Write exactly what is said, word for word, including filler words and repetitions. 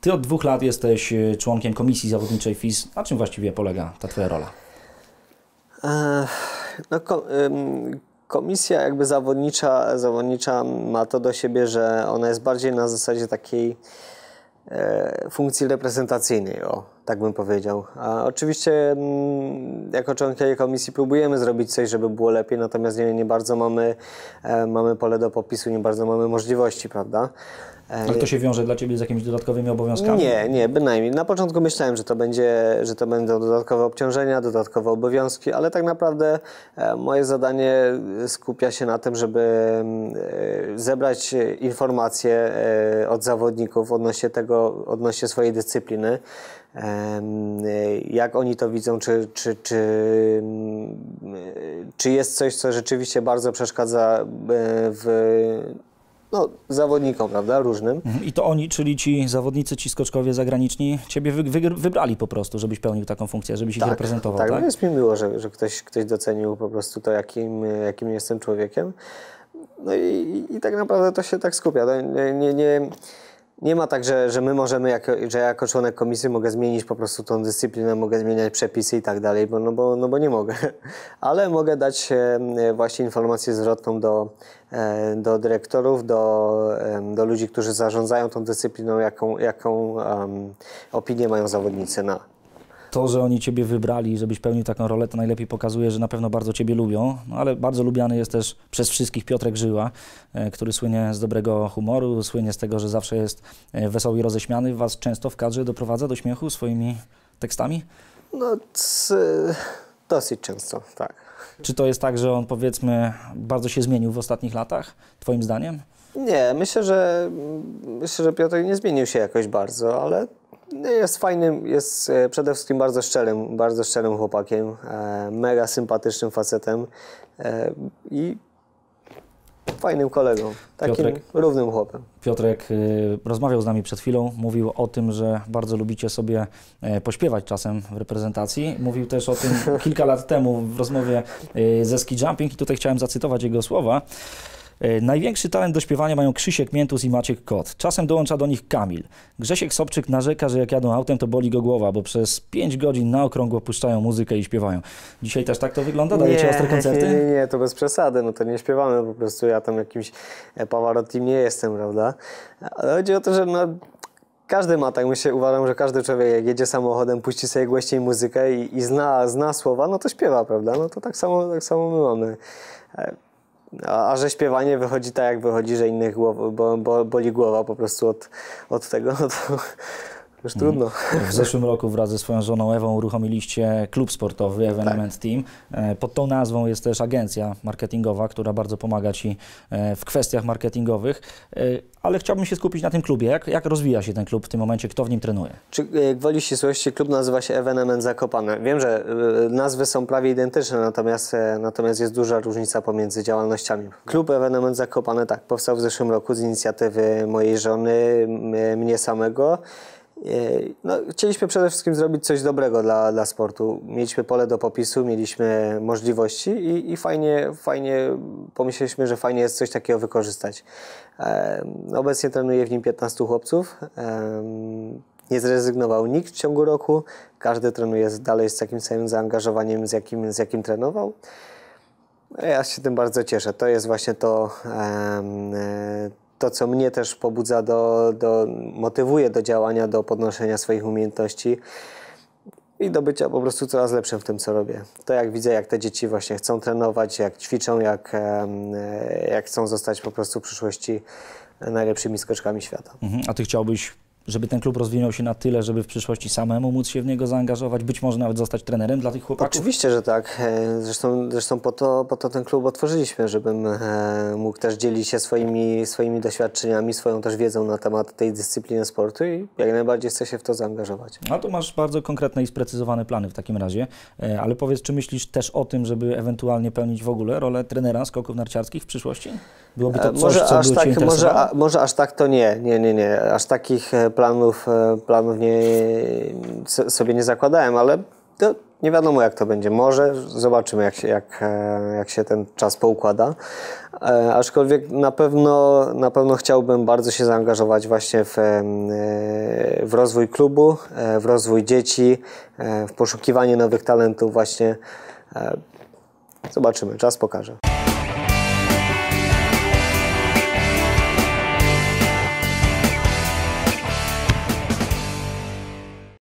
Ty od dwóch lat jesteś członkiem Komisji Zawodniczej F I S. Na czym właściwie polega ta twoja rola? No, komisja jakby zawodnicza, zawodnicza ma to do siebie, że ona jest bardziej na zasadzie takiej funkcji reprezentacyjnej, o, tak bym powiedział. A oczywiście jako członkowie komisji próbujemy zrobić coś, żeby było lepiej, natomiast nie, nie bardzo mamy, mamy pole do popisu, nie bardzo mamy możliwości, prawda? Ale to się wiąże dla Ciebie z jakimiś dodatkowymi obowiązkami? Nie, nie, bynajmniej. Na początku myślałem, że to będzie, że to będą dodatkowe obciążenia, dodatkowe obowiązki, ale tak naprawdę moje zadanie skupia się na tym, żeby zebrać informacje od zawodników odnośnie tego, odnośnie swojej dyscypliny. Jak oni to widzą, czy, czy, czy, czy jest coś, co rzeczywiście bardzo przeszkadza w... No, zawodnikom, prawda, różnym. I to oni, czyli ci zawodnicy, ci skoczkowie zagraniczni, Ciebie wy, wy, wybrali po prostu, żebyś pełnił taką funkcję, żebyś tak, ich reprezentował, tak? Tak, no jest mi miło, że, że ktoś, ktoś docenił po prostu to, jakim, jakim jestem człowiekiem. No i, i tak naprawdę to się tak skupia. Nie, nie, nie, nie ma tak, że, że my możemy, jako, że ja jako członek komisji mogę zmienić po prostu tą dyscyplinę, mogę zmieniać przepisy i tak dalej, bo, no, bo, no bo nie mogę. Ale mogę dać właśnie informację zwrotną do do dyrektorów, do, do ludzi, którzy zarządzają tą dyscypliną, jaką, jaką um, opinię mają zawodnicy na. To, że oni Ciebie wybrali, żebyś pełnił taką rolę, to najlepiej pokazuje, że na pewno bardzo Ciebie lubią, no, ale bardzo lubiany jest też przez wszystkich Piotrek Żyła, który słynie z dobrego humoru, słynie z tego, że zawsze jest wesoły i roześmiany. Was często w kadrze doprowadza do śmiechu swoimi tekstami? No, dosyć często, tak. Czy to jest tak, że on, powiedzmy, bardzo się zmienił w ostatnich latach, Twoim zdaniem? Nie, myślę, że, myślę, że Piotr nie zmienił się jakoś bardzo, ale jest fajnym, jest przede wszystkim bardzo szczerym, bardzo szczerym chłopakiem, mega sympatycznym facetem i fajnym kolegą, takim Piotrek, równym chłopem. Piotrek y, rozmawiał z nami przed chwilą, mówił o tym, że bardzo lubicie sobie y, pośpiewać czasem w reprezentacji. Mówił też o tym kilka lat temu w rozmowie y, ze Ski Jumping i tutaj chciałem zacytować jego słowa. Największy talent do śpiewania mają Krzysiek Miętus i Maciek Kot. Czasem dołącza do nich Kamil. Grzesiek Sobczyk narzeka, że jak jadą autem, to boli go głowa, bo przez pięć godzin na okrągło puszczają muzykę i śpiewają. Dzisiaj też tak to wygląda? Dajecie ostre koncerty? Nie, nie, nie, to bez przesady. No to nie śpiewamy po prostu. Ja tam jakimś Pavarotti nie jestem, prawda? Ale chodzi o to, że no, każdy ma tak. Myślę, uważam, że każdy człowiek, jak jedzie samochodem, puści sobie głośniej muzykę i, i zna, zna słowa, no to śpiewa, prawda? No to tak samo, tak samo my mamy. A, a że śpiewanie wychodzi tak, jak wychodzi, że innych głow, bo, bo, boli głowa po prostu od, od tego, no to już trudno. W zeszłym roku wraz ze swoją żoną Ewą uruchomiliście klub sportowy Ewenement tak. Team. Pod tą nazwą jest też agencja marketingowa, która bardzo pomaga Ci w kwestiach marketingowych. Ale chciałbym się skupić na tym klubie. Jak, jak rozwija się ten klub w tym momencie? Kto w nim trenuje? Czy gwoli ścisłości klub nazywa się Ewenement Zakopane? Wiem, że nazwy są prawie identyczne, natomiast, natomiast jest duża różnica pomiędzy działalnościami. Klub Ewenement Zakopane tak, powstał w zeszłym roku z inicjatywy mojej żony, mnie samego. No, chcieliśmy przede wszystkim zrobić coś dobrego dla, dla sportu. Mieliśmy pole do popisu, mieliśmy możliwości i, i fajnie, fajnie pomyśleliśmy, że fajnie jest coś takiego wykorzystać. E, obecnie trenuję w nim piętnastu chłopców. E, nie zrezygnował nikt w ciągu roku. Każdy trenuje dalej z takim samym zaangażowaniem, z jakim, z jakim trenował. Ja się tym bardzo cieszę. To jest właśnie to... E, To, co mnie też pobudza, do, do, motywuje do działania, do podnoszenia swoich umiejętności i do bycia po prostu coraz lepszym w tym, co robię. To jak widzę, jak te dzieci właśnie chcą trenować, jak ćwiczą, jak, jak chcą zostać po prostu w przyszłości najlepszymi skoczkami świata. Mhm. A Ty chciałbyś, żeby ten klub rozwinął się na tyle, żeby w przyszłości samemu móc się w niego zaangażować, być może nawet zostać trenerem dla tych chłopaków? Oczywiście, że tak. Zresztą, zresztą po to, po to ten klub otworzyliśmy, żebym mógł też dzielić się swoimi, swoimi doświadczeniami, swoją też wiedzą na temat tej dyscypliny sportu i jak najbardziej chcę się w to zaangażować. No to masz bardzo konkretne i sprecyzowane plany w takim razie, ale powiedz, czy myślisz też o tym, żeby ewentualnie pełnić w ogóle rolę trenera skoków narciarskich w przyszłości? Byłoby to coś, może co aż by tak, Cię może, a, może aż tak to nie, nie, nie, nie. Aż takich planów, planów nie, sobie nie zakładałem, ale to, Nie wiadomo, jak to będzie. Może zobaczymy, jak się, jak, jak się ten czas poukłada. E, aczkolwiek na pewno, na pewno chciałbym bardzo się zaangażować właśnie w, w rozwój klubu, w rozwój dzieci, w poszukiwanie nowych talentów właśnie. E, zobaczymy, czas pokaże.